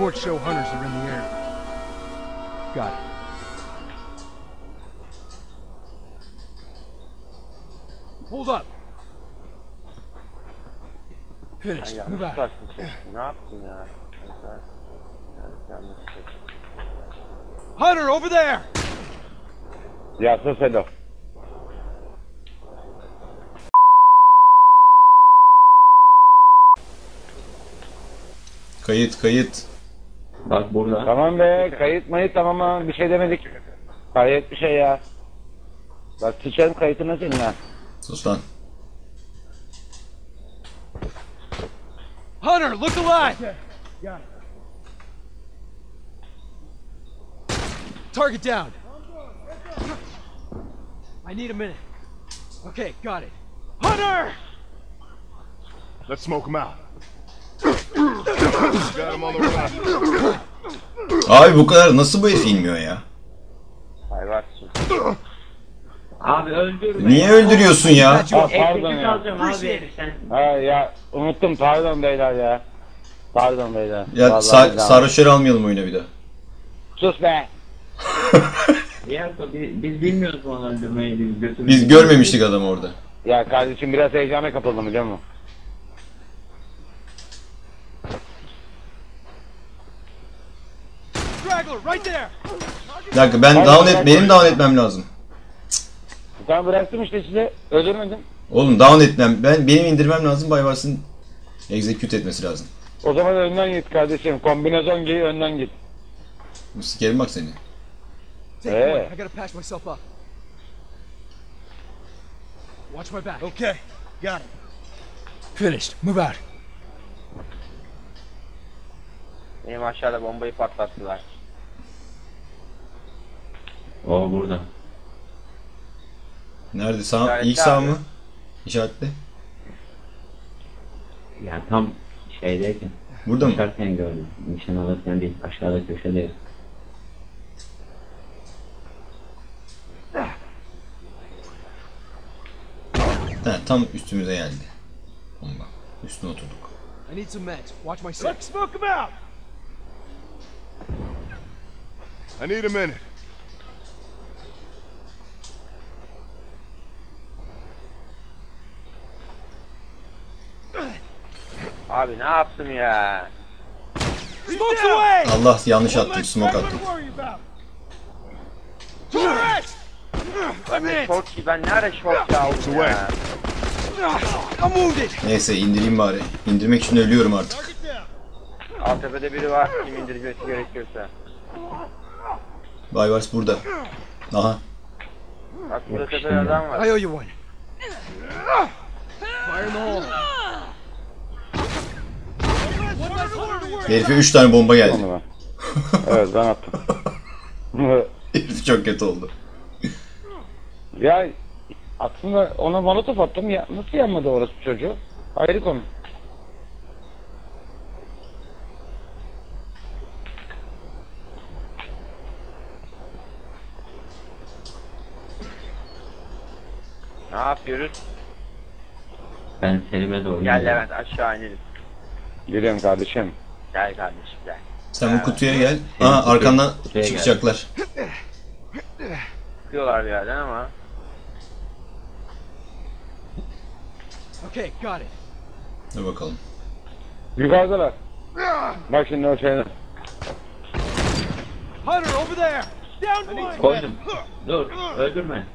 Reports show hunters are in the area. Got it. Hold up. Finished. Move out. Hunter, over there! Yeah, so said no. Kayıt. Bak burada. Tamam be, kayıt mayıt tamam ama bir şey demedik. Kayıt bir şey ya. Bak sıçarım kayıtına senin ha. Sus lan. Hunter, look alive! Target down. I need a minute. Okay, got it. Hunter! Let's smoke him out. Abi bu kadar nasıl bu herif inmiyor ya? Abi öldürme. Niye öldürüyorsun ya? Pardon ya. Abi. Ha ya unuttum pardon beyler ya. Pardon beyler. Ya sarhoşları almayalım oyuna bir daha. Sus be. Ya biz bilmiyoruz onu öldürmeyi. Biz görmemiştik adamı orada. Ya kardeşim biraz heyecana kapıldım biliyor musun? Bir dakika ben benim down etmem lazım. Ben bıraktım işte size öldürmedim. Oğlum down etmem benim indirmem lazım Baybars'ın execute etmesi lazım. O zaman önden git kardeşim kombinasyon giy önden git. Sikerim bak seni. Watch my back. Okay, got it. Finished. Move out. Benim aşağıda bombayı patlattılar. O burada. Nerede? Sağ, ilk sağ mı? İşaretli. Yani tam şeydeyken. Burada mı? Koşarken gördüm. Nişan alırken değil. Aşağıda köşedeyiz. Ha, tam üstümüze geldi. Bomba. Üstüne oturduk. I need some meds. Watch my smoke. Let's smoke them out. I need a minute. Abi ne yaptım ya? Allah yanlış attım, smoke attım. Ben ne ara şok aldım ya? Neyse indireyim bari. İndirmek için ölüyorum artık. Alt tepede biri var, kim indirmesi gerekiyorsa. Baybars burada. Aha. Bak burada tepede adam var. I owe you one. Herife 3 tane bomba geldi. Evet ben attım. Herif çok kötü oldu. Ya aslında ona molotof attım ya nasıl yanmadı orası çocuğu? Ayrı konu. Ne yapıyoruz? Ben Selim'e doğru. Gel Levent aşağı inelim. Gidelim kardeşim. Gel kardeşim gel. Sen bu kutuya gel. Aa arkandan çıkacaklar. Çıkıyorlar bir yerden ama. Okay, got it. Dur bakalım. Yukarıdalar. Bak şimdi o şeyden. Hunter over there. Down one. Dur, öldürme.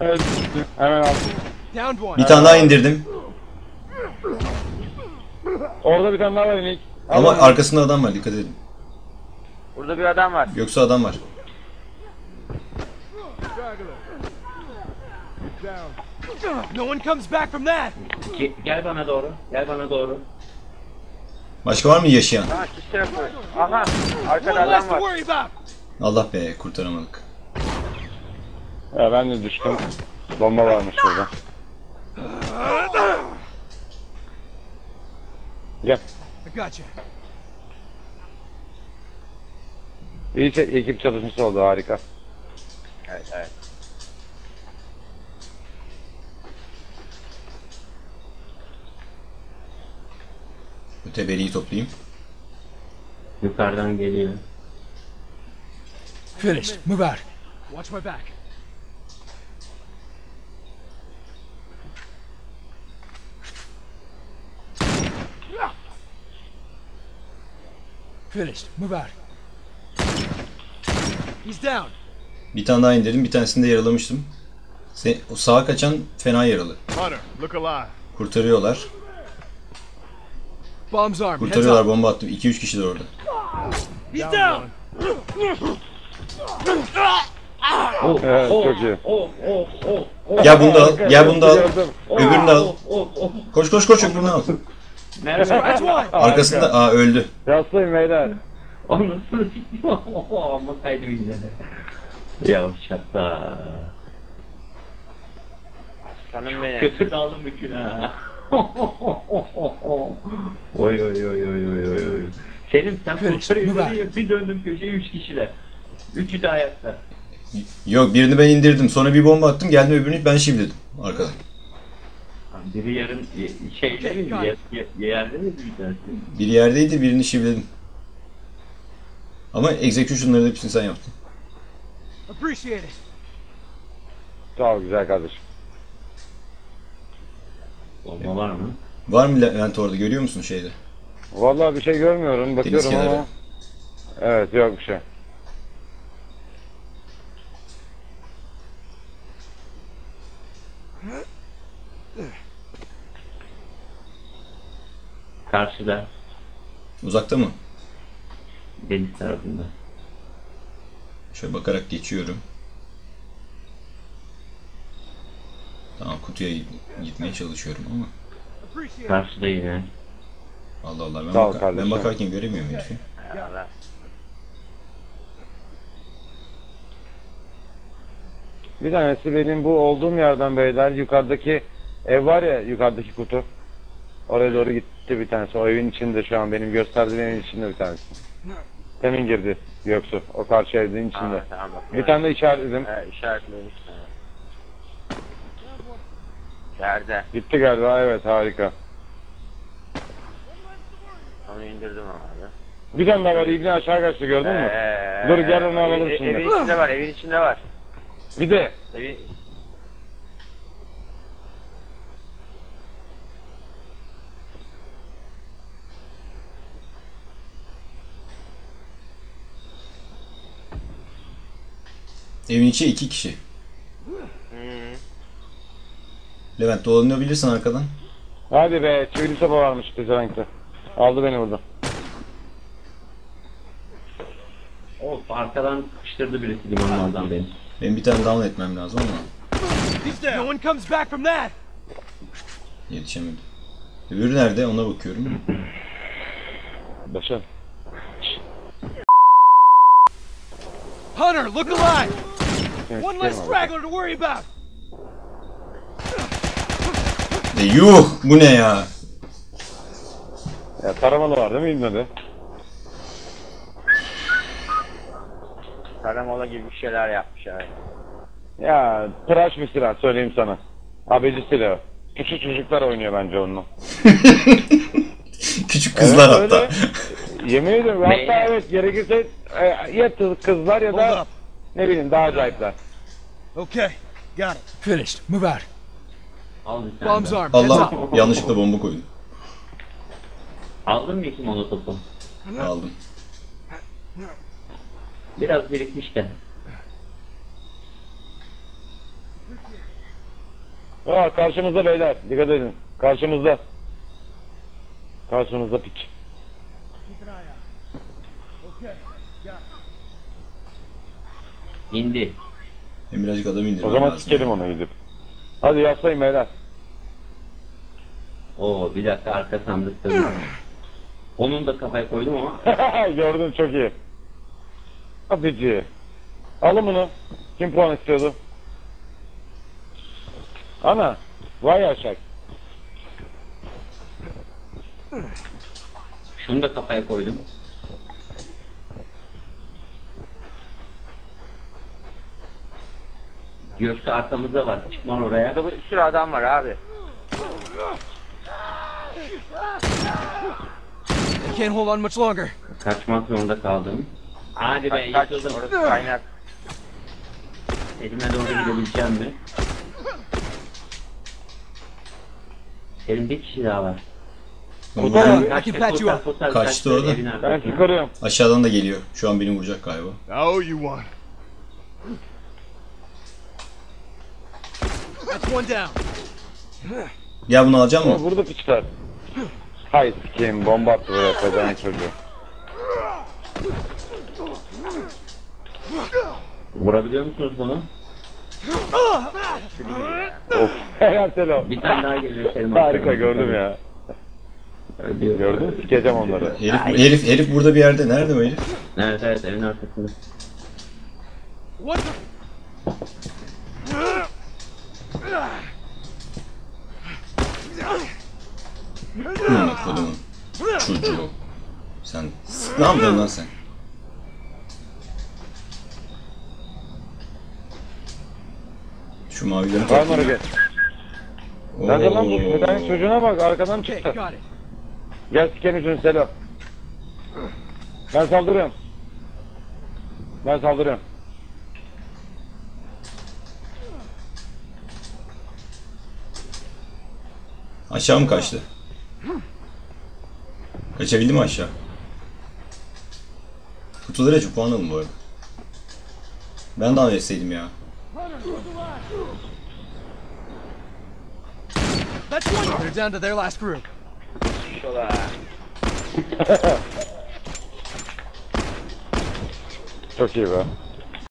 Öldürdüm. Hemen aldım. Bir tane daha indirdim. Orada bir tane daha var Nick. Ama arkasında adam var dikkat edin. Burada bir adam var. Yoksa adam var. No one comes back from that. Gel bana doğru. Gel bana doğru. Başka var mı yaşayan? Aha, arkada adam var. Allah be kurtaramadık. Ya ben de düştüm. Bomba varmış burada. Gel. İyi ekip çalışması oldu harika. Evet. Öteberiyi toplayayım. Yukarıdan geliyor. Finished. Move out. Watch my back. Finished. Move out. He's down. Bir tane daha indirdim. Bir tanesini de yaralamıştım. O sağa kaçan fena yaralı. Kurtarıyorlar. Kurtarıyorlar, bomba attım. 2-3 kişi de orada. Gel bunu da al. Gel bunu da al. Öbürünü de al. Koş koş koş, öbürünü al. Arkasında öldü. Rastlayın beyler. Anasını siktim. Amma kaydım izledi. Yavşakta. Kötür dağılım bükün ha. Oy oy oy oy oy oy. Selim sen kurtarıyor. Bir döndüm köşeye 3 kişiler. Üçü de ayakta. Yok, birini ben indirdim. Sonra bir bomba attım. Geldim öbürünü ben şivledim arkadan. Biri yarın şeyde miydi? Yerde miydi bir tanesi? Biri yerdeydi, birini şivledim. Ama execution'ları da hepsini sen yaptın. Sağ ol güzel kardeşim. Bomba var mı? Var mı Levent orada, görüyor musun şeyde? Vallahi bir şey görmüyorum, bakıyorum ama. Evet, yok bir şey. Karşıda. Uzakta mı? Deniz tarafında. Şöyle bakarak geçiyorum. Tamam, kutuya gitmeye çalışıyorum ama. Karşıda yine. Allah Allah, ben bakarken göremiyorum herifi. Bir tanesi benim bu olduğum yerden beyler, yukarıdaki ev var ya, yukarıdaki kutu. Oraya doğru gitti bir tanesi. O evin içinde şu an, benim gösterdiğim evin içinde bir tanesi. Temin girdi Göksu. O karşı evin içinde. Aa, tamam, bir tane de işaretledim. İşaretledim. Nerede? Gitti galiba, evet, harika. Onu indirdim abi. Bir tane daha var, İbni aşağı kaçtı, gördün mü? Dur gel onu alalım şimdi. Evin içinde var, evin içinde var. Bir de. Evin içi 2 kişi. Levent dolanabilirsin arkadan. Hadi be, çivili sopa varmış tezerenkte. Aldı beni burada. O arkadan kıştırdı birisi limanlardan beni. Benim bir tane down etmem lazım ama. Yetişemedim. Öbürü nerede, ona bakıyorum. Başa. Hunter, look alive. One less straggler to worry about. Yuh, bu ne ya? Ya taramalı var değil mi İbni'de? Taramalı gibi bir şeyler yapmış abi. Ya tıraş bir silah söyleyeyim sana. Abeci silahı. Küçük çocuklar oynuyor bence onunla. Küçük kızlar evet, hatta. Öyle. Yemin ediyorum hatta evet, gerekirse ya kızlar ya da ne bileyim daha acayipler. Okay, got it. Finished. Move out. Allah, yanlışlıkla bomba koydum. Aldın mı iki monotopu? Aldım. Biraz birikmiş de. Aa, karşımızda beyler, dikkat edin. Karşımızda. Karşımızda pik. İndi. Birazcık adam indir. O zaman sikelim ona gidip. Hadi yaslayın beyler. Oo, bir dakika, arka sandıkta. Onun da kafaya koydum ama. Gördüm, çok iyi. Abici. Alın bunu. Kim puan istiyordu? Ana. Vay aşak. Şunu da kafaya koydum. Gökte arkamızda var. Çıkman oraya. Burada bir sürü adam var abi. I can't hold on much longer. Kaçmak zorunda kaldım. Hadi be, yıkıldım. Orası kaynak. Elime doğru gidebileceğim mi? Senin bir kişi daha var. Kaçtı orada. Ben çıkarıyorum. Aşağıdan da geliyor. Şu an beni vuracak galiba. Now you won. That's one down. Ya bunu alacağım mı? Vurdu piçler. Hayır kim bomba attı buraya kazan çocuğu. Vurabiliyor musunuz bunu? Of. Bir tane daha geliyor. Harika gördüm ya. Gördün mü? Sikeceğim onları. Herif burada bir yerde. Nerede o herif? Evet evet evin arkasında. Çocuğu. Sen ne yapıyorsun lan sen? Şu mavileri takayım. Nerede lan bu? Neden çocuğuna bak arkadan çıktı. Gel siken üstünü Selo. Ben saldırıyorum. Aşağı mı kaçtı? Kaçabildi mi aşağı? Kutulara çok puan alın bu arada. Ben daha verseydim ya. They're down to their last group. Çok iyi be.